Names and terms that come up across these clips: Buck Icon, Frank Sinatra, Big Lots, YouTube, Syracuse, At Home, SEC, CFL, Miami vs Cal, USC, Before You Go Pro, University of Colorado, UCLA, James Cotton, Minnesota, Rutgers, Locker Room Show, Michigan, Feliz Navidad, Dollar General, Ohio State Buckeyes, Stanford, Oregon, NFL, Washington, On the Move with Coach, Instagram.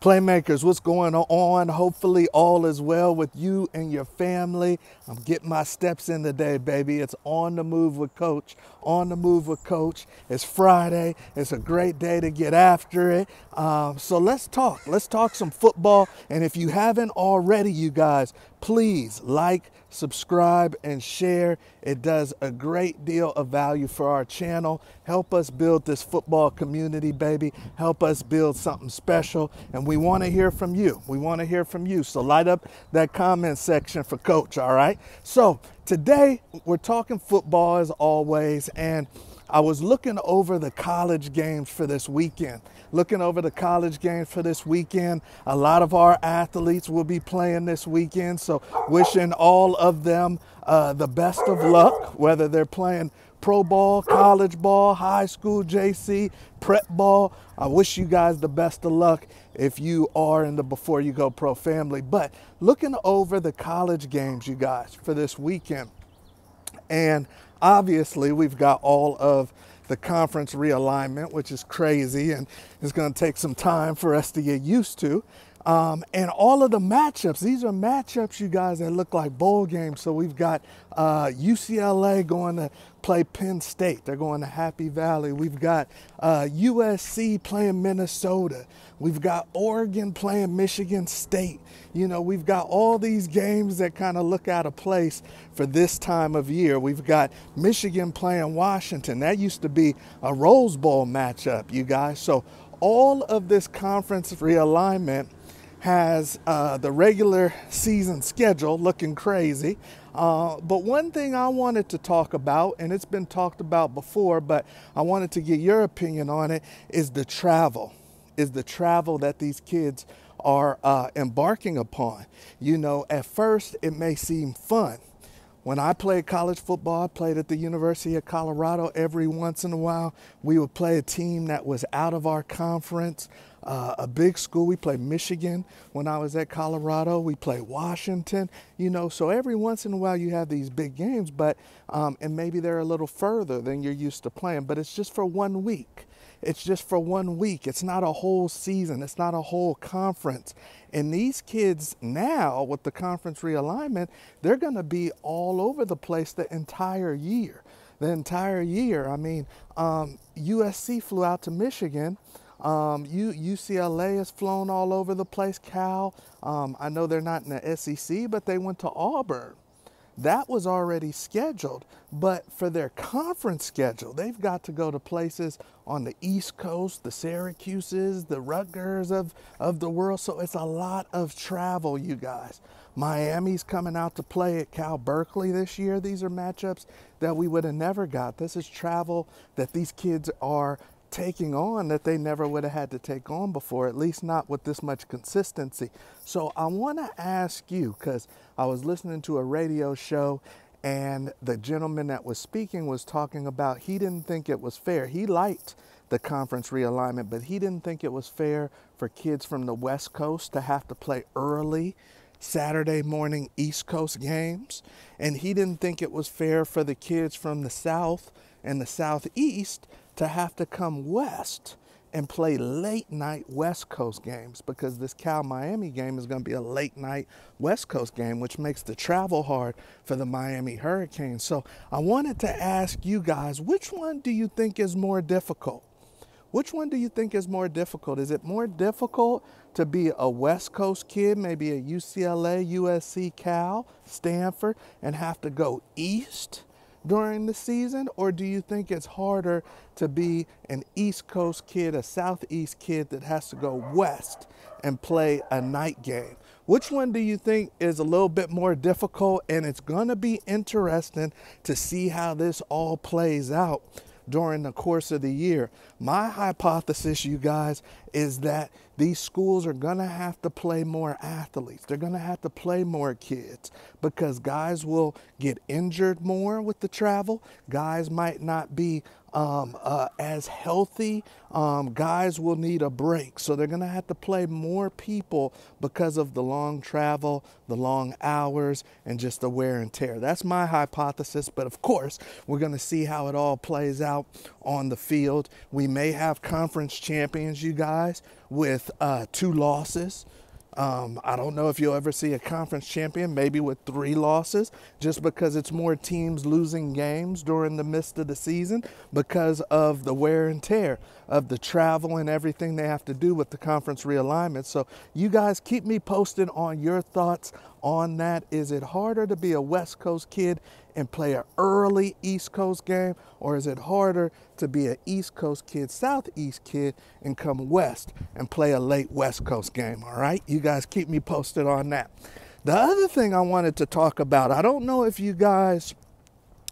Playmakers, what's going on? Hopefully all is well with you and your family. I'm getting my steps in today, baby. It's On the Move with Coach. On the Move with Coach. It's Friday. It's a great day to get after it. So let's talk. Let's talk some football. And if you haven't already, you guys, please like, subscribe, and share. It does a great deal of value for our channel. Help us build this football community, baby. Help us build something special. And we want to hear from you. We want to hear from you. So light up that comment section for Coach, all right? So today we're talking football as always, and I was looking over the college games for this weekend. A lot of our athletes will be playing this weekend, so wishing all of them the best of luck, whether they're playing pro ball, college ball, high school, JC, prep ball. I wish you guys the best of luck if you are in the Before You Go Pro family. But looking over the college games, you guys, for this weekend, and obviously, we've got all of the conference realignment, which is crazy, and it's going to take some time for us to get used to. And all of the matchups, these are matchups, you guys, that look like bowl games. So we've got UCLA going to play Penn State. They're going to Happy Valley. We've got USC playing Minnesota. We've got Oregon playing Michigan State. You know, we've got all these games that kind of look out of place for this time of year. We've got Michigan playing Washington. That used to be a Rose Bowl matchup, you guys. So all of this conference realignment has the regular season schedule looking crazy. But one thing I wanted to talk about, and it's been talked about before, but I wanted to get your opinion on it, is the travel. Is the travel that these kids are embarking upon. You know, at first it may seem fun. When I played college football, I played at the University of Colorado. Every once in a while, we would play a team that was out of our conference, a big school. We played Michigan when I was at Colorado. We played Washington, you know. So every once in a while, you have these big games, but and maybe they're a little further than you're used to playing, but it's just for 1 week. It's just for 1 week. It's not a whole season. It's not a whole conference. And these kids now, with the conference realignment, they're going to be all over the place the entire year. I mean, USC flew out to Michigan. UCLA has flown all over the place. Cal, I know they're not in the SEC, but they went to Auburn. That was already scheduled, but for their conference schedule, they've got to go to places on the East Coast, the Syracuses, the Rutgers of the world. So it's a lot of travel, you guys. Miami's coming out to play at Cal Berkeley this year. These are matchups that we would have never got. This is travel that these kids are taking on that they never would have had to take on before, at least not with this much consistency. So I want to ask you, because I was listening to a radio show and the gentleman that was speaking was talking about he didn't think it was fair. He liked the conference realignment, but he didn't think it was fair for kids from the West Coast to have to play early Saturday morning East Coast games. And he didn't think it was fair for the kids from the South and the Southeast to have to come west and play late night West Coast games, because this Cal Miami game is going to be a late night West Coast game, which makes the travel hard for the Miami Hurricanes. So I wanted to ask you guys, which one do you think is more difficult? Which one do you think is more difficult? Is it more difficult to be a West Coast kid, maybe a UCLA, USC, Cal, Stanford, and have to go east during the season? Or do you think it's harder to be an East Coast kid, a Southeast kid that has to go west and play a night game? Which one do you think is a little bit more difficult? And it's going to be interesting to see how this all plays out during the course of the year. My hypothesis, you guys, is that these schools are going to have to play more athletes. They're going to have to play more kids, because guys will get injured more with the travel. Guys might not be as healthy, guys will need a break. So they're going to have to play more people because of the long travel, the long hours, and just the wear and tear. That's my hypothesis. But of course, we're going to see how it all plays out on the field. We may have conference champions, you guys, with 2 losses. I don't know if you'll ever see a conference champion, maybe with 3 losses, just because it's more teams losing games during the midst of the season because of the wear and tear of the travel and everything they have to do with the conference realignment. So you guys keep me posted on your thoughts on that. Is it harder to be a West Coast kid and play an early East Coast game, or is it harder to be an East Coast kid, Southeast kid, and come West and play a late West Coast game? All right, you guys keep me posted on that. The other thing I wanted to talk about, I don't know if you guys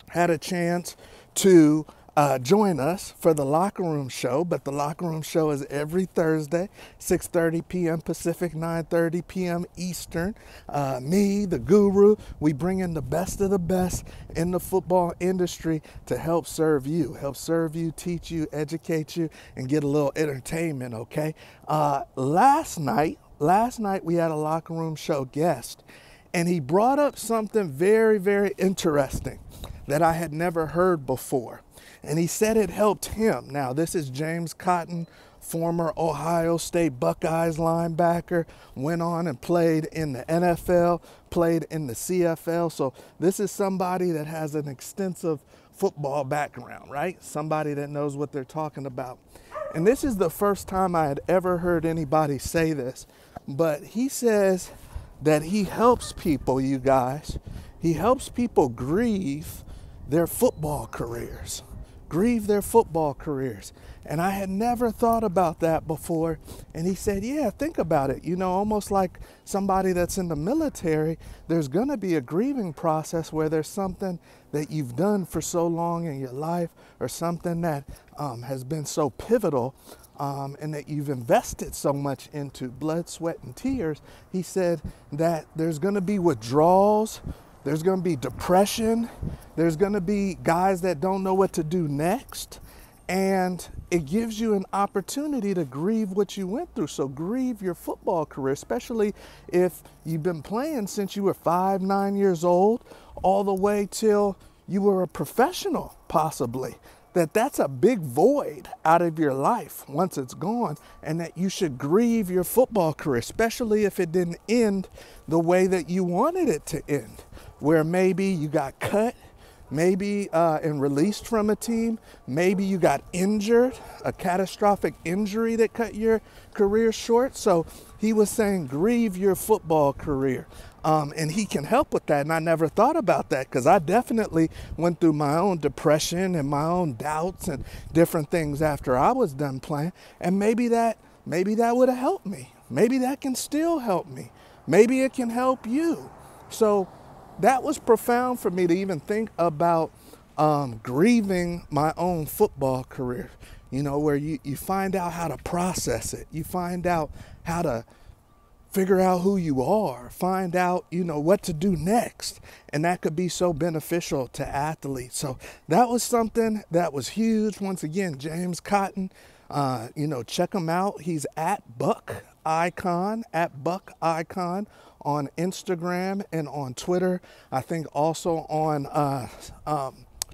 had a chance to join us for the Locker Room Show, but the Locker Room Show is every Thursday, 6:30 p.m. Pacific, 9:30 p.m. Eastern. Me, the guru, we bring in the best of the best in the football industry to help serve you, teach you, educate you, and get a little entertainment, okay? Last night we had a Locker Room Show guest, and he brought up something very, very interesting that I had never heard before. And he said it helped him. Now, this is James Cotton, former Ohio State Buckeyes linebacker, went on and played in the NFL, played in the CFL. So this is somebody that has an extensive football background, right? Somebody that knows what they're talking about. And this is the first time I had ever heard anybody say this. But he says that he helps people, you guys. He helps people grieve their football careers. Grieve their football careers. And I had never thought about that before. And he said, yeah, think about it. You know, almost like somebody that's in the military, there's going to be a grieving process where there's something that you've done for so long in your life, or something that has been so pivotal and that you've invested so much into, blood, sweat, and tears. He said that there's going to be withdrawals. There's going to be depression. There's going to be guys that don't know what to do next. And it gives you an opportunity to grieve what you went through. So grieve your football career, especially if you've been playing since you were 5, 9 years old, all the way till you were a professional, possibly. That's a big void out of your life once it's gone, and that you should grieve your football career, especially if it didn't end the way that you wanted it to end, where maybe you got cut, maybe and released from a team, maybe you got injured, a catastrophic injury that cut your career short. So he was saying grieve your football career. And he can help with that. And I never thought about that, because I definitely went through my own depression and my own doubts and different things after I was done playing. And maybe that would have helped me. Maybe that can still help me. Maybe it can help you. So that was profound for me to even think about grieving my own football career, you know, where you find out how to process it. You find out how to figure out who you are, find out, you know, what to do next. And that could be so beneficial to athletes. So that was something that was huge. Once again, James Cotton, you know, check him out. He's at Buck Icon, on Instagram and on Twitter. I think also on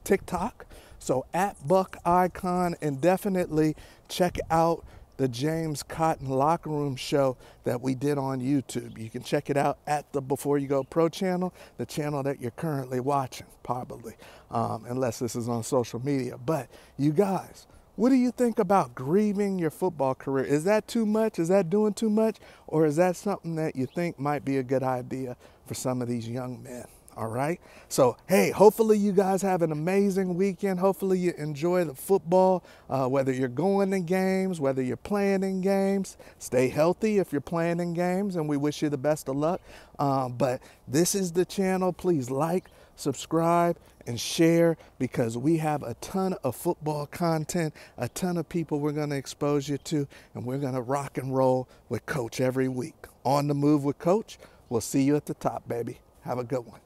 TikTok. So at Buck Icon, and definitely check out the James Cotton Locker Room Show that we did on YouTube. You can check it out at the Before You Go Pro channel, the channel that you're currently watching, probably, unless this is on social media. But you guys, what do you think about grieving your football career? Is that too much? Is that doing too much? Or is that something that you think might be a good idea for some of these young men? All right. So, hey, hopefully you guys have an amazing weekend. Hopefully you enjoy the football, whether you're going to games, whether you're playing in games. Stay healthy if you're playing in games, and we wish you the best of luck. But this is the channel. Please like, subscribe, and share, because we have a ton of football content, a ton of people we're going to expose you to, and we're going to rock and roll with Coach every week. On the Move with Coach. We'll see you at the top, baby. Have a good one.